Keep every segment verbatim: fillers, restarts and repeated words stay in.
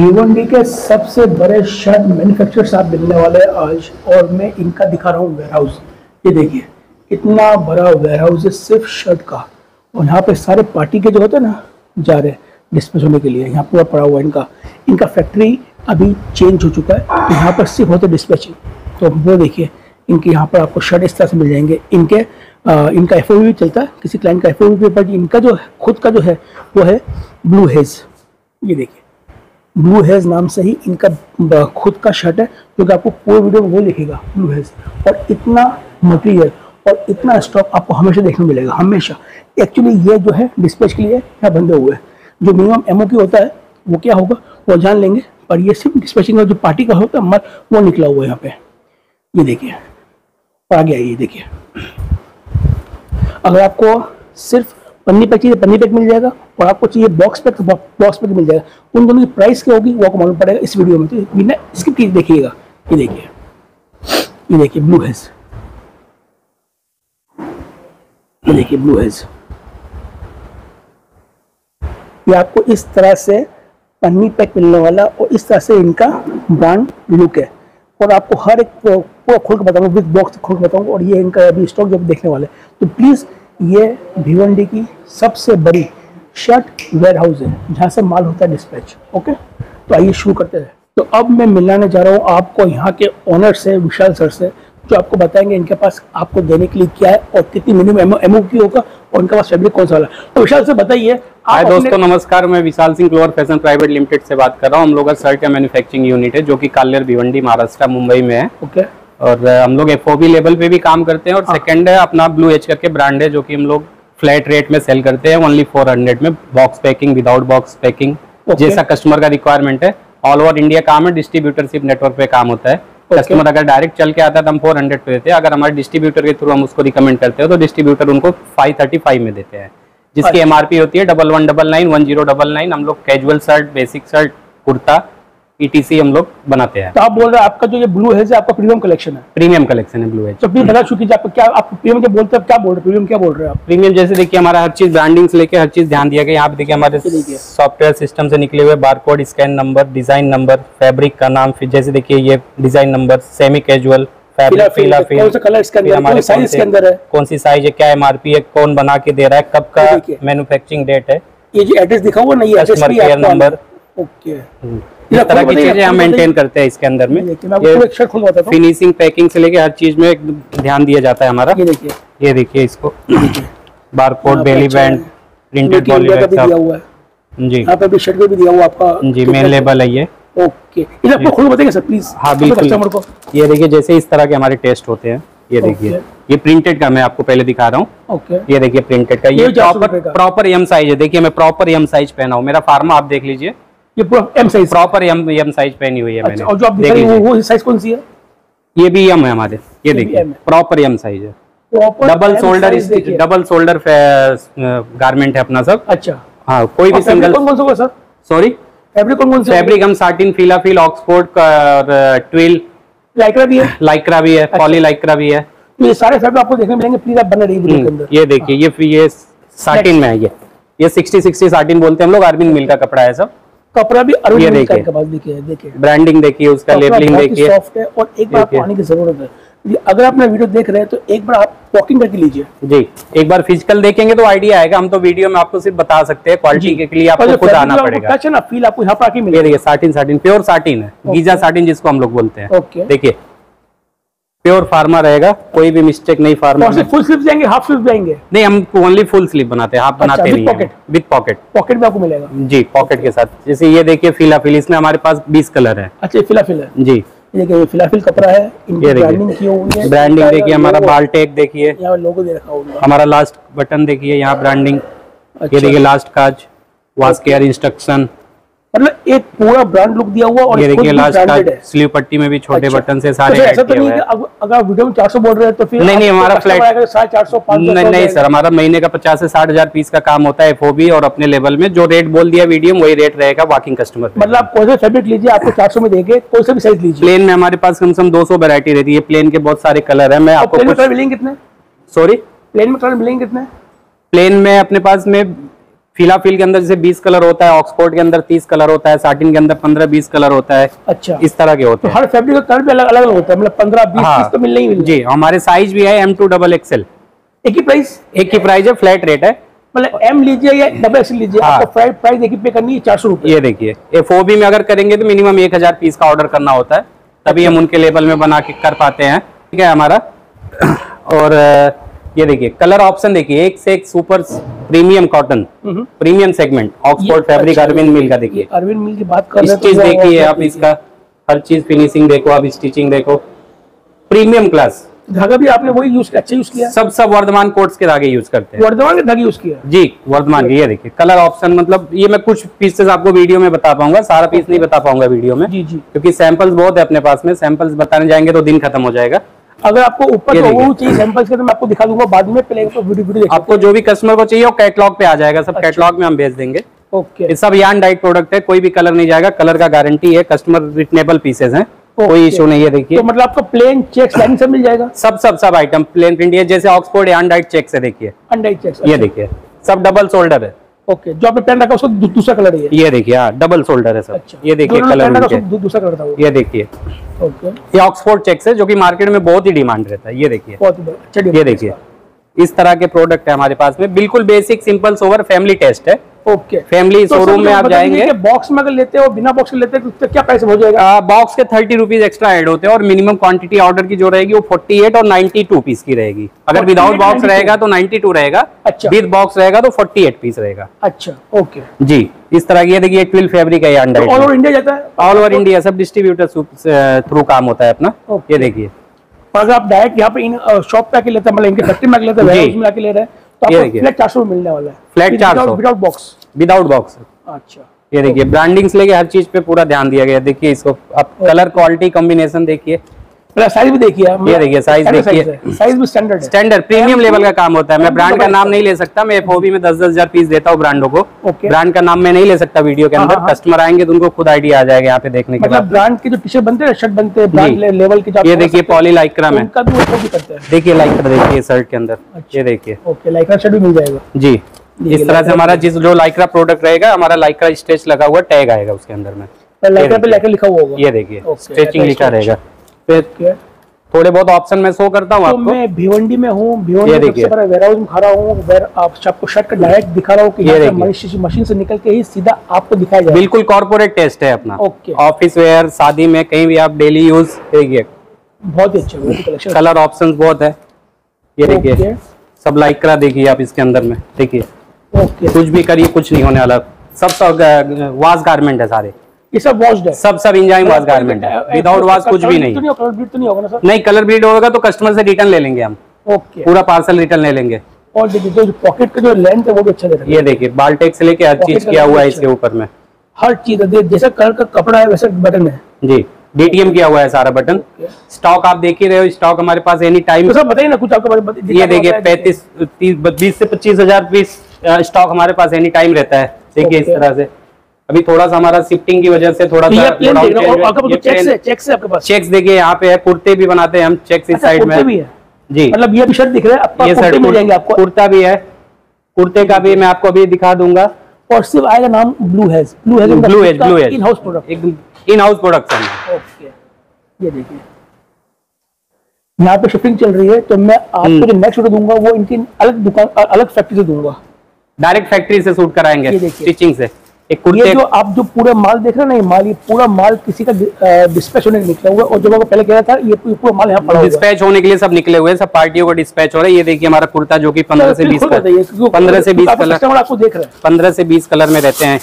भिवंडी के सबसे बड़े शर्ट मैन्युफैक्चरर साथ मिलने वाले आज, और मैं इनका दिखा रहा हूँ वेयरहाउस। ये देखिए इतना बड़ा वेयरहाउस है सिर्फ शर्ट का, और यहाँ पे सारे पार्टी के जो होते हैं ना जा रहे हैं डिस्पेस होने के लिए, यहाँ पूरा पड़ा हुआ है इनका। इनका फैक्ट्री अभी चेंज हो चुका है, तो यहाँ पर सिर्फ होते डिस्पैचिंग। तो वो देखिए इनके यहाँ पर आपको शर्ट इस तरह से मिल जाएंगे। इनके आ, इनका एफ ओ वी भी चलता है, किसी क्लाइंट का एफ ओ वी भी, बट इनका जो खुद का जो है वो है ब्लू हेज। ये देखिए ब्लू हेज नाम से ही इनका खुद का शर्ट है, क्योंकि आपको पूरे वीडियो में वो लिखेगा ब्लू हेज। और इतना मटेरियल और इतना स्टॉक आपको हमेशा देखने मिलेगा, हमेशा। एक्चुअली ये जो है डिस्पैच के लिए यहाँ बंदे हुए हैं। जो मिनिमम एम ओ क्यू होता है वो क्या होगा वो जान लेंगे, पर ये सिर्फ डिस्पैचिंग का जो पार्टी का होता है मत वो निकला हुआ है यहाँ पे। ये देखिए आ गया, ये देखिए। अगर आपको सिर्फ पन्नी पैक चाहिए पन्नी पैक मिल जाएगा, और आपको चाहिए बॉक्स पैक तो बॉक्स पैक मिल जाएगा। उन दोनों की प्राइस क्या होगी वो आपको मालूम पड़ेगा इस वीडियो में, तो बिना इसकी चीज देखिएगा। ये देखिए ये देखिए ब्लू हेज, ये देखिए ब्लू हेज। ये आपको इस तरह से पन्नी पैक मिलने वाला, और इस तरह से इनका ब्रांड लुक है। और आपको हर एक पूरा खोल के बताऊंगा, विद बॉक्स खोल के बताऊंगा। और ये इनका अभी स्टॉक जब देखने वाले, तो प्लीज़ ये भिवंडी की सबसे बड़ी शर्ट वेयर हाउस है जहाँ से माल होता है डिस्पैच। ओके तो आइए शुरू करते हैं। तो अब मैं मिलाने जा रहा हूँ आपको यहाँ के ऑनर से, विशाल सर से, जो आपको बताएंगे इनके पास आपको देने के लिए क्या है और कितनी मिनिमम एमओ क्यू होगा और इनका पास फैब्रिक कौन सा वाला। तो विशाल सर बताइए। हाय दोस्तों नमस्कार, मैं Vishal Singh Clover fashion private limited से बात कर रहा हूँ। हम लोग का शर्ट का मैन्युफैक्चरिंग यूनिट है जो कि कालेर भिवंडी महाराष्ट्र मुंबई में है। ओके और हम लोग एफओबी लेवल पे भी काम करते हैं, और सेकंड है अपना ब्लू एच करके ब्रांड है जो कि हम लोग फ्लैट रेट में सेल करते हैं, ओनली फोर हंड्रेड में, box packing without box packing, जैसा कस्टमर का रिक्वायरमेंट है। ऑल ओवर इंडिया काम है, डिस्ट्रीब्यूटरशिप नेटवर्क पे काम होता है। कस्टमर अगर डायरेक्ट चल के आता है तो हम फोर हंड्रेड पे देते हैं, अगर हमारे डिस्ट्रीब्यूटर के थ्रू हम उसको रिकमेंड करते हैं तो डिस्ट्रीब्यूटर उनको फाइव थर्टी फाइव में देते हैं, जिसकी एमआरपी होती है double one double nine one zero double nine. हम लोग casual shirt, basic shirt, kurta, ETC हम लोग बनाते हैं। तो आप बोल रहे हैं आपका जो ये ब्लू हेज है आपका प्रीमियम कलेक्शन है? प्रीमियम कलेक्शन है ब्लू हेज। तो भी बता चुकी है आपको क्या आप प्रीमियम क्या बोलते हैं, क्या बोल रहे हैं प्रीमियम क्या बोल रहे हैं आप? प्रीमियम जैसे देखिए हमारा हर चीज ब्रांडिंग से लेकर हर चीज ध्यान दिया गया। यहाँ पे देखिए हमारे सॉफ्टवेयर सिस्टम से निकले हुए barcode, scan number, design number, fabric का नाम, फिर जैसे देखिए ये डिजाइन नंबर, सेमी कैजुअल, कौन सी साइज है, क्या एमआरपी है, कौन बना के दे रहा है, कब का मैन्युफैक्चरिंग डेट है, ये जो एड्रेस दिखा हुआ नहीं है, कस्टमर केयर नंबर, ओके इस तरह की चीजें हम मेंटेन करते हैं इसके अंदर में। ये फिनिशिंग पैकिंग से लेके हर चीज में ध्यान दिया जाता है हमारा। ये देखिए इसको barcode, belly band, printed body bag दिया हुआ है जी, यहाँ पे भी शर्ट भी दिया हुआ आपका जी, मेन लेबल है ये। ओके इधर खुद बताइए सर प्लीज। हाँ बिल्कुल, ये देखिए जैसे इस तरह के हमारे टेस्ट होते हैं। ये देखिए ये प्रिंटेड का मैं आपको पहले दिखा रहा हूँ। ओके ये देखिए प्रिंटेड का, ये प्रॉपर एम साइज है। देखिए मैं प्रॉपर एम साइज पहना हूँ, मेरा फार्मा आप देख लीजिए, ये पूरा M size, proper M M size पहनी हुई है मैंने। और जो आप देख रहे हो वो साइज कौन सी है? ये भी एम है हमारे, ये देखिए प्रॉपर एम साइज है, double shoulder double shoulder garment है अपना सब। अच्छा हाँ, कोई भी सिंगल सर सॉरी फैब्रिक कौन कौन से? फैब्रिक हम satin, filafil, Oxford, twill, Lycra भी है, लाइक्रा भी है, पॉली लाइक्रा भी है। ये सारे फैब्रिक आपको देखने मिलेंगे, प्लीज आप बने रहिए वीडियो के अंदर। ये देखिए ये ये साटिन में है, ये ये साठ साठ साटिन बोलते हैं हम लोग, अरविंद मिल का कपड़ा है सब। कपड़ा भी अरविंद मिल का पास देखिए, देखिए ब्रांडिंग देखिए, उसका लेबलिंग देखिए, सॉफ्ट है। और एक बार पानी की जरूरत है, अगर आप वीडियो देख रहे हैं तो एक बार आप वॉकिंग करके लीजिए जी, एक बार फिजिकल देखेंगे तो आइडिया आएगा। हम तो वीडियो में आपको सिर्फ बता सकते हैं, क्वालिटी के लिए आपको खुद आना पड़ेगा। टच ना फील आपको यहाँ पर आके मिलेगा। साटिन साटिन प्योर साटिन है, गीजा साटिन जिसको हम लोग बोलते हैं। देखिए प्योर फार्मा रहेगा, कोई भी मिस्टेक नहीं फार्मा। फुल स्लीव जाएंगे, हाफ स्लीव जाएंगे? नहीं, हम ओनली फुल स्लीव बनाते हैं, हाफ बनाते नहीं। पॉकेट विद पॉकेट, पॉकेट भी आपको मिलेगा जी, पॉकेट के साथ। जैसे ये देखिए फिलाफिल, इसमें हमारे पास बीस कलर है। अच्छा फिलाफिल है जी, देखिए फिलाफिल कपड़ा है, ब्रांडिंग देखिए हमारा, बाल्टेक देखिए, लोगो दे रखा होगा हमारा, लास्ट बटन देखिए यहाँ ब्रांडिंग, ये देखिए लास्ट काज, वाश केयर इंस्ट्रक्शन, मतलब एक पूरा ब्रांड लुक दिया हुआ। और ये देखिए लास्ट का स्लीव पट्टी में भी छोटे अच्छा। बटन से सारे ऐसा तो नहीं कि अगर वीडियो में चार सौ बोल रहे हैं तो फिर नहीं नहीं हमारा फ्लैट नहीं, नहीं सर हमारा महीने का पचास से साठ हजार पीस का काम होता है एफओबी, और अपने लेवल में जो रेट बोल दिया वीडियो में वही रेट रहेगा वॉकिंग कस्टमर। मतलब आप कोई सा फैब्रिक लीजिए आपको चार सौ में देंगे, कोई सा भी साइज लीजिए। प्लेन में हमारे पास कम से कम दो सौ वैरायटी रहती है, प्लेन के बहुत सारे कलर है। मैं आपको मिलेंगे कितने? सॉरी प्लेन में कलर मिलेंगे कितने? प्लेन में अपने पास में फिलाफिल के अंदर जैसे बीस कलर होता है, ऑक्सफोर्ड के अंदर तीस कलर होता है, साटिन के अंदर पंद्रह बीस कलर होता है। अच्छा, इस तरह के होते हैं। तो हर फैब्रिक का कलर भी अलग अलग होता है, मतलब पंद्रह बीस पीस तो मिलने ही मिलने जी। हमारे साइज भी है एम टू डबल एक्सएल, एक ही प्राइस एक ही प्राइस है, फ्लैट रेट है। मतलब एम लीजिए या डबल एक्सएल लीजिए, आपको प्राइस एक ही पे करनी है चार सौ रुपए। ये देखिए, एफओबी में अगर करेंगे तो मिनिमम एक हजार पीस का ऑर्डर करना होता है, तभी हम उनके लेवल में बना के कर पाते हैं। ठीक है हमारा। और ये देखिए कलर ऑप्शन, देखिए एक से एक super premium cotton, premium segment Oxford fabric Arvind mill का। देखिए अरविंद मिल की बात कर रहे हैं, चीज देखिए आप, इसका हर चीज फिनिशिंग देखो आप, स्टिचिंग देखो, प्रीमियम क्लास। धागा भी आपने वही यूज अच्छा यूज किया, सब सब वर्धमान कोट्स के धागे यूज करते हैं, वर्धमान के धागे यूज किया जी, वर्धमान के। ये देखिए कलर ऑप्शन, मतलब ये मैं कुछ पीसेस आपको वीडियो में बता पाऊंगा, सारा पीस नहीं बता पाऊंगा वीडियो में जी जी, क्योंकि सैंपल्स बहुत है अपने पास में, सैंपल्स बताने जाएंगे तो दिन खत्म हो जाएगा। अगर आपको ऊपर वो चाहिए सैंपल्स के तो मैं आपको दिखा दूंगा बाद में, पहले आपको जो भी कस्टमर को चाहिए वो कैटलॉग पे आ जाएगा, सब कैटलॉग में हम भेज देंगे। ओके, सब यान डाइट प्रोडक्ट है, कोई भी कलर नहीं जाएगा, कलर का गारंटी है, कस्टमर रिटनेबल पीसेज है, कोई इशू नहीं है। देखिए तो मतलब आपको प्लेन चेक लाइन से मिल जाएगा, सब सब सब आइटम प्लेन प्रिंट है, जैसे ऑक्सफोर्ड या अनडाइट चेक से। देखिए अनडाइट चेक, ये देखिए सब डबल शोल्डर है। ओके, जो आपने पहन रखा उसका दूसरा कलर है, ये देखिए हाँ डबल शोल्डर है सब। ये देखिए कलर, दूसरा कलर था, ये देखिए। ओके, ये ऑक्सफोर्ड चेक से जो की मार्केट में बहुत ही डिमांड रहता है। ये देखिए, ये देखिए इस तरह के प्रोडक्ट है हमारे पास में, बिल्कुल basic simple sober family taste है। ओके, फैमिली शोरूम में आप जाएंगे, बॉक्स में अगर लेते हो बिना बॉक्स के लेते हो तो क्या प्राइस हो जाएगा? बॉक्स के थर्टी रुपीज एक्स्ट्रा ऐड होते हैं, और मिनिमम क्वांटिटी ऑर्डर की जो रहेगी वो अड़तालीस और बानवे पीस की रहेगी। अगर विदाउट बॉक्स रहेगा तो बानवे रहेगा, विद बॉक्स रहेगा तो अड़तालीस पीस रहेगा। अच्छा, ओके जी, इस तरह की। ये देखिए ट्विल फैब्रिक है, ऑल ओवर इंडिया जाता है, ऑल ओवर इंडिया, सब डिस्ट्रीब्यूटर थ्रू काम होता है अपना। ये देखिए, अगर आप डायरेक्ट यहाँ पे शॉप पे आके लेते हैं, मतलब इनके फैक्ट्री में आके लेते हैं, आके ले रहे हैं, फ्लैट चार सौ मिलने वाला है, फ्लैट चार सौ विदाउट बॉक्स, विदाउट बॉक्स। अच्छा, ये देखिए ब्रांडिंग से लेके हर चीज पे पूरा ध्यान दिया गया। देखिए इसको आप, कलर क्वालिटी कॉम्बिनेशन देखिए, साइज भी देखिए, ये देखिए साइज देखिए, साइज भी स्टैंडर्ड स्टैंडर्ड प्रीमियम लेवल का काम होता है। मैं ब्रांड का नाम नहीं ले सकता, मैं एफओबी में दस दस हजार पीस देता हूँ ब्रांडों को, ब्रांड का नाम मैं नहीं ले सकता वीडियो के अंदर, कस्टमर आएंगे तो उनको खुद आइडिया आ जाएगा यहाँ पे देखने के बाद। ब्रांड के जो टी-शर्ट बनते हैं, शर्ट बनते हैं ब्रांड लेवल के, ये देखिए पॉली लाइक्रा में, देखिए लाइक्रा देखिए शर्ट के अंदर, ये देखिए लाइक्रा शर्ट भी मिल जाएगा जी। इस तरह से हमारा जिस जो लाइक्रा प्रोडक्ट रहेगा, हमारा लाइक्रा स्ट्रेच लगा हुआ टैग आएगा उसके अंदर में, लाइक्रा पे लाइक्रा लिखा हुआ होगा, ये देखिए स्ट्रेचिंग लिखा रहेगा। थोड़े बहुत ऑप्शन मैं शो करता हूँ तो आपको। मैं भिवंडी में हूँ, भिवंडी पर वेयरहाउस में खा रहा हूँ, आपको शर्ट का डायरेक्ट दिखा रहा हूँ कि मशीन से निकल के ही सीधा आपको दिखाया जाए, बिल्कुल कॉर्पोरेट टेस्ट है अपना। ऑफिस वेयर, शादी में, कहीं भी आप डेली यूज। देखिए बहुत ही अच्छा कलर ऑप्शन बहुत है, ये देखिए सब लाइक्रा देखिए आप, इसके अंदर में देखिए कुछ भी करिए कुछ नहीं होने वाला, सब वाश गारमेंट है, सारे ये सब वॉश्ड है, सब सब इंजाइम वॉश गारमेंट है, विदाउट वॉश कुछ भी नहीं। कलर ब्रीड तो नहीं होगा ना सर? नहीं, कलर ब्रीड होगा तो कस्टमर से रिटर्न ले लेंगे हम। ओके, पूरा पार्सल रिटर्न ले लेंगे। और देखिए जो पॉकेट का जो लेंथ है वो भी अच्छा है, ये देखिए बाल्टेक से लेके हर चीज किया हुआ है इसके ऊपर में, हर चीज जैसा कलर का कपड़ा है वैसा बटन है जी, डीटीएम किया हुआ है सारा बटन। स्टॉक आप देख ही रहे हो, स्टॉक हमारे पास एनी टाइम। सर बताइए ना कुछ आपके बारे में। ये देखिए पैंतीस बीस से पच्चीस हजार पीस स्टॉक हमारे पास एनी टाइम रहता है। देखिए इस तरह से अभी थोड़ा सा हमारा शिफ्टिंग की वजह से थोड़ा सा चेक से आपके पास चेक्स देखिए यहाँ पे है, कुर्ते भी बनाते हैं हम चेक्स इस साइड में जी, मतलब ये भी शर्ट दिख रहा है, कुर्ता भी है, कुर्ते का भी मैं आपको अभी दिखा दूंगा। और सिर्फ आएगा नाम Blue Hedge, Blue Hedge Blue Hedge Blue Hedge in house product, in house production. ये देखिए यहाँ पे शिफ्टिंग चल रही है, तो मैं आपको जो नेक्स्ट वीडियो दूंगा वो इनकी अलग दुकान अलग फैक्ट्री से दूंगा, डायरेक्ट फैक्ट्री से शूट कराएंगे स्टिचिंग से। ये जो आप जो पूरा माल देख रहे हैं ना, ये माल ये पूरा माल किसी का डिस्पैच होने के निकला हुआ है, और जो मैं पहले कह रहा था ये पूरा माल यहाँ पड़ा डिस्पैच होने के लिए सब निकले हुए, सब पार्टियों को डिस्पैच हो रहा है। ये देखिए हमारा कुर्ता जो कि पंद्रह से बीस पंद्रह से बीस कलर आपको देख रहे हैं, पंद्रह से बीस कलर में रहते हैं।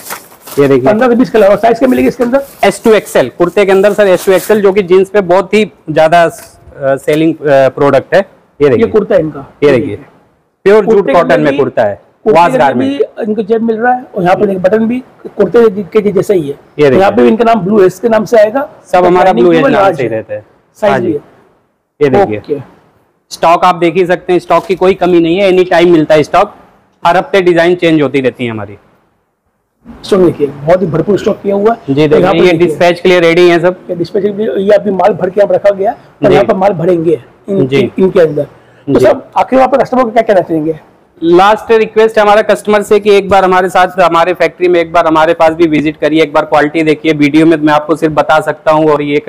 ये देखिए पंद्रह से बीस कलर, और साइज क्या मिलेगी इसके अंदर? एस टू एक्सएल कुर्ते के अंदर सर, एस टू एक्सएल जो की जीन्स पे बहुत ही ज्यादा सेलिंग प्रोडक्ट है। ये देखिए कुर्ता इनका, ये देखिए प्योर जूट कॉटन में कुर्ता है, इनको जेब मिल रहा है, और यहाँ पर बटन भी कुर्ते के जैसा ही है। ये यहाँ पे इनका नाम ब्लू हेज के नाम से आएगा, सब हमारा ब्लू हेज नाम से रहता है। साइज भी है, ये देखिए स्टॉक आप देख ही सकते हैं, स्टॉक की कोई कमी नहीं है, एनी टाइम मिलता है स्टॉक, हर हफ्ते डिजाइन चेंज होती रहती है हमारी। स्टॉक देखिए बहुत ही भरपूर स्टॉक किया हुआ है जी, देखिए ये डिस्पैच के लिए रेडी है सब, डिस्पैच ये अभी माल भर के यहाँ रखा गया है, यहाँ पर माल भरेंगे इनके अंदर। तो सब आखिर वहाँ पर कस्टमर को क्या कहना चाहेंगे? लास्ट रिक्वेस्ट हमारा कस्टमर से कि एक बार हमारे साथ हमारे फैक्ट्री में एक बार हमारे पास भी विजिट करिए, एक बार क्वालिटी देखिए। वीडियो में मैं आपको सिर्फ बता सकता हूँ और ये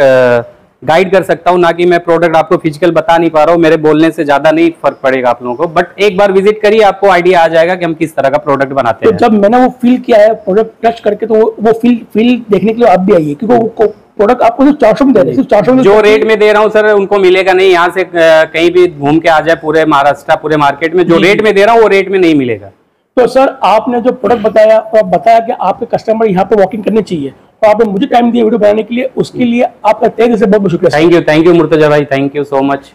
गाइड कर सकता हूँ, ना कि मैं प्रोडक्ट आपको फिजिकल बता नहीं पा रहा हूँ। मेरे बोलने से ज्यादा नहीं फर्क पड़ेगा आप लोगों को, बट एक बार विजिट करिए, आपको आइडिया आ जाएगा कि हम किस तरह का प्रोडक्ट बनाते हैं। तो जब मैंने वो फील किया है प्रोडक्ट टच करके, तो वो फील फील देखने के लिए आप भी आइए, क्योंकि प्रोडक्ट आपको तो चार सौ में दे रहे हैं। चार सौ जो रेट में दे रहा हूँ सर उनको मिलेगा नहीं। यहाँ से कहीं भी घूम के आ जाए पूरे महाराष्ट्र पूरे मार्केट में, जो रेट में दे रहा हूँ वो रेट में नहीं मिलेगा। तो सर आपने जो प्रोडक्ट बताया और बताया कि आपके कस्टमर यहाँ पे वॉकिंग करनी चाहिए, तो आपने मुझे टाइम दिया वीडियो बनाने के लिए, उसके लिए आपका तहे दिल से बहुत बहुत शुक्रिया। Thank you, thank you Murtaza भाई, थैंक यू सो मच।